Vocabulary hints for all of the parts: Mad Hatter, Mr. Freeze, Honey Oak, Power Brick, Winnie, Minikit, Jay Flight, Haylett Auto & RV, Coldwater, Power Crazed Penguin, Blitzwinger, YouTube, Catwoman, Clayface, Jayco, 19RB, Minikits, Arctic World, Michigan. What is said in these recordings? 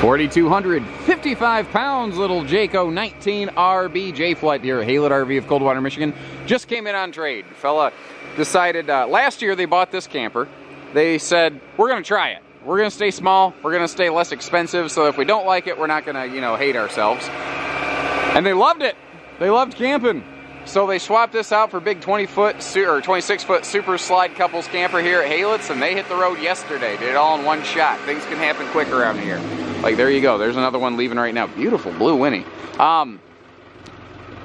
4,200, 55 pounds, little Jayco 19 RB Jay Flight here at Haylett RV of Coldwater, Michigan. Just came in on trade. Fella decided last year they bought this camper. They said, we're going to try it. We're going to stay small. We're going to stay less expensive. So if we don't like it, we're not going to, you know, hate ourselves. And they loved it. They loved camping. So they swapped this out for big 26-foot super slide couples camper here at Haylett's, and they hit the road yesterday. Did it all in one shot. Things can happen quick around here. Like, there you go. There's another one leaving right now. Beautiful blue Winnie.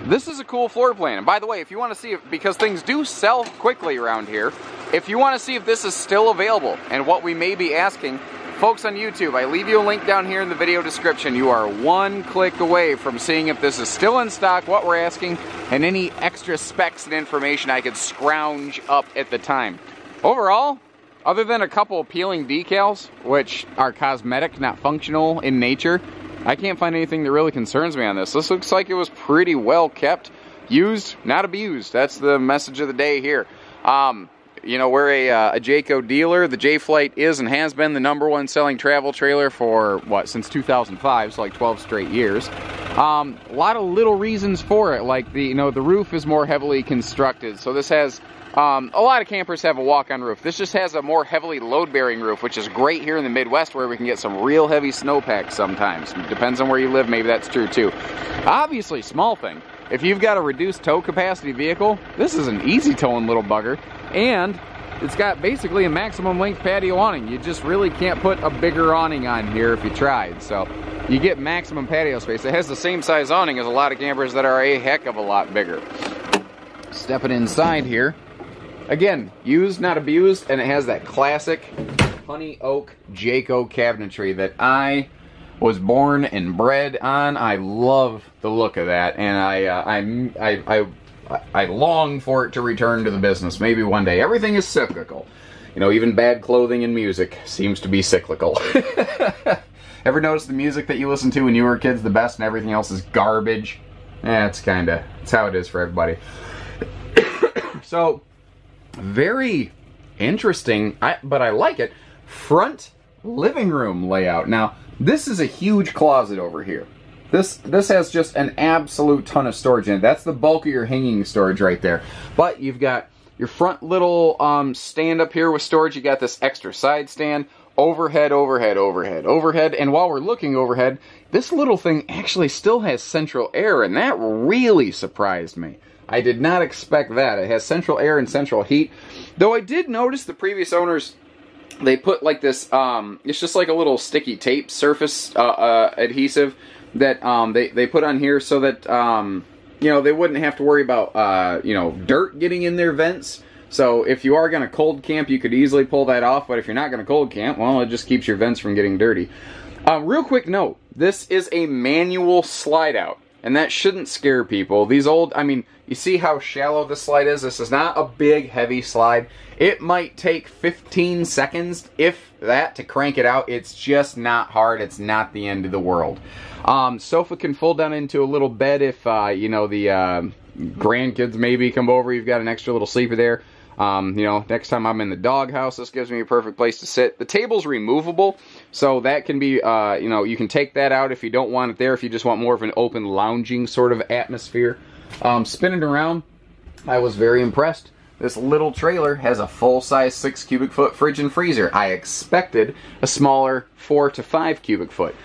This is a cool floor plan. And by the way, if you want to see it, because things do sell quickly around here, if you want to see if this is still available and what we may be asking, folks on YouTube, I leave you a link down here in the video description. You are one click away from seeing if this is still in stock, what we're asking, and any extra specs and information I could scrounge up at the time. Overall, other than a couple appealing decals, which are cosmetic, not functional in nature, I can't find anything that really concerns me on this. This looks like it was pretty well kept. Used, not abused. That's the message of the day here. You know, we're a Jayco dealer. The Jay Flight is and has been the #1 selling travel trailer for, what, since 2005, so like 12 straight years. A lot of little reasons for it, like, the, you know, the roof is more heavily constructed. So this has, a lot of campers have a walk-on roof. This just has a more heavily load-bearing roof, which is great here in the Midwest where we can get some real heavy snowpack sometimes. It depends on where you live, maybe that's true too. Obviously, small thing. If you've got a reduced tow capacity vehicle, this is an easy towing little bugger. And it's got basically a maximum length patio awning. You just really can't put a bigger awning on here if you tried. So you get maximum patio space. It has the same size awning as a lot of campers that are a heck of a lot bigger. Stepping inside here. Again, used, not abused, and it has that classic Honey Oak Jayco cabinetry that I was born and bred on. I love the look of that, and I long for it to return to the business. Maybe one day. Everything is cyclical. You know, even bad clothing and music seems to be cyclical. Ever notice the music that you listen to when you were kids the best and everything else is garbage? That's it's how it is for everybody. So, very interesting, but I like it. Front living room layout. Now, this is a huge closet over here. This has just an absolute ton of storage in it. That's the bulk of your hanging storage right there. But you've got your front little stand up here with storage. You got this extra side stand. Overhead, overhead, overhead, overhead. And while we're looking overhead, this little thing actually still has central air, and that really surprised me. I did not expect that. It has central air and central heat. Though I did notice the previous owners, they put like this, it's just like a little sticky tape surface adhesive that they put on here so that, you know, they wouldn't have to worry about, you know, dirt getting in their vents. So if you are going to cold camp, you could easily pull that off. But if you're not going to cold camp, well, it just keeps your vents from getting dirty. Real quick note, this is a manual slide out. And that shouldn't scare people. These old, I mean, you see how shallow the slide is? This is not a big, heavy slide. It might take 15 seconds, if that, to crank it out. It's just not hard. It's not the end of the world. Sofa can fold down into a little bed if, you know, the grandkids maybe come over. You've got an extra little sleeper there. You know, next time I'm in the doghouse, this gives me a perfect place to sit. The table's removable, so that can be, you know, you can take that out if you don't want it there, if you just want more of an open lounging sort of atmosphere. Spinning around, I was very impressed. This little trailer has a full-size 6 cubic foot fridge and freezer. I expected a smaller 4 to 5 cubic foot.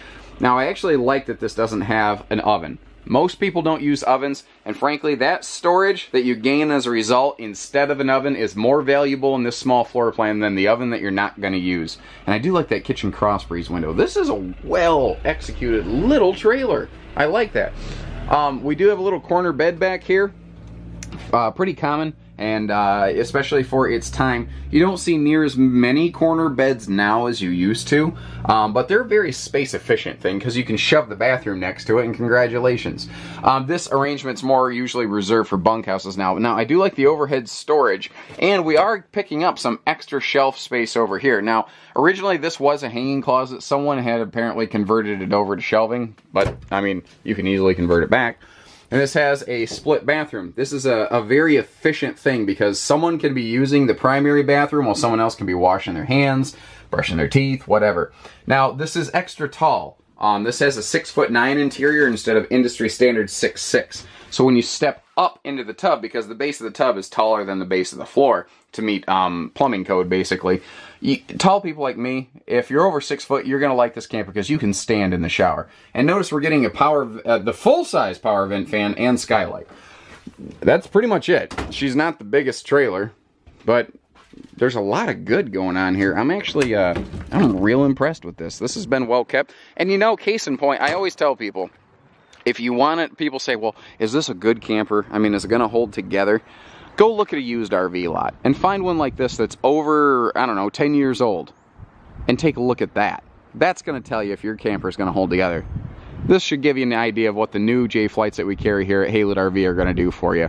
Now, I actually like that this doesn't have an oven. Most people don't use ovens, and frankly, that storage that you gain as a result instead of an oven is more valuable in this small floor plan than the oven that you're not going to use. And I do like that kitchen cross-breeze window. This is a well-executed little trailer. I like that. We do have a little corner bed back here. Pretty common, and especially for its time. You don't see near as many corner beds now as you used to, but they're a very space efficient thing because you can shove the bathroom next to it, and congratulations. This arrangement's more usually reserved for bunkhouses now. Now, I do like the overhead storage, and we are picking up some extra shelf space over here. Now, originally this was a hanging closet. Someone had apparently converted it over to shelving, but I mean, you can easily convert it back. And this has a split bathroom. This is a very efficient thing because someone can be using the primary bathroom while someone else can be washing their hands, brushing their teeth, whatever. Now, this is extra tall. This has a 6'9" interior instead of industry standard 6'6". So when you step up into the tub, because the base of the tub is taller than the base of the floor to meet plumbing code, basically. Tall people like me, if you're over 6 foot, you're going to like this camper because you can stand in the shower. And notice we're getting a power, the full-size power vent fan and skylight. That's pretty much it. She's not the biggest trailer, but there's a lot of good going on here. I'm actually, I'm real impressed with this. This has been well kept. And you know, case in point, I always tell people, if you want it, people say, well, is this a good camper? I mean, is it going to hold together? Go look at a used RV lot and find one like this that's over, I don't know, 10 years old. And take a look at that. That's going to tell you if your camper is going to hold together. This should give you an idea of what the new Jay Flights that we carry here at Haylett RV are going to do for you.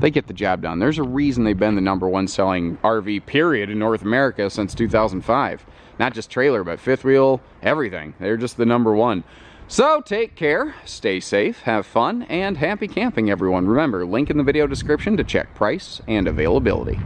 They get the job done. There's a reason they've been the #1 selling RV period in North America since 2005. Not just trailer, but fifth wheel, everything. They're just the #1. So take care, stay safe, have fun, and happy camping, everyone. Remember, link in the video description to check price and availability.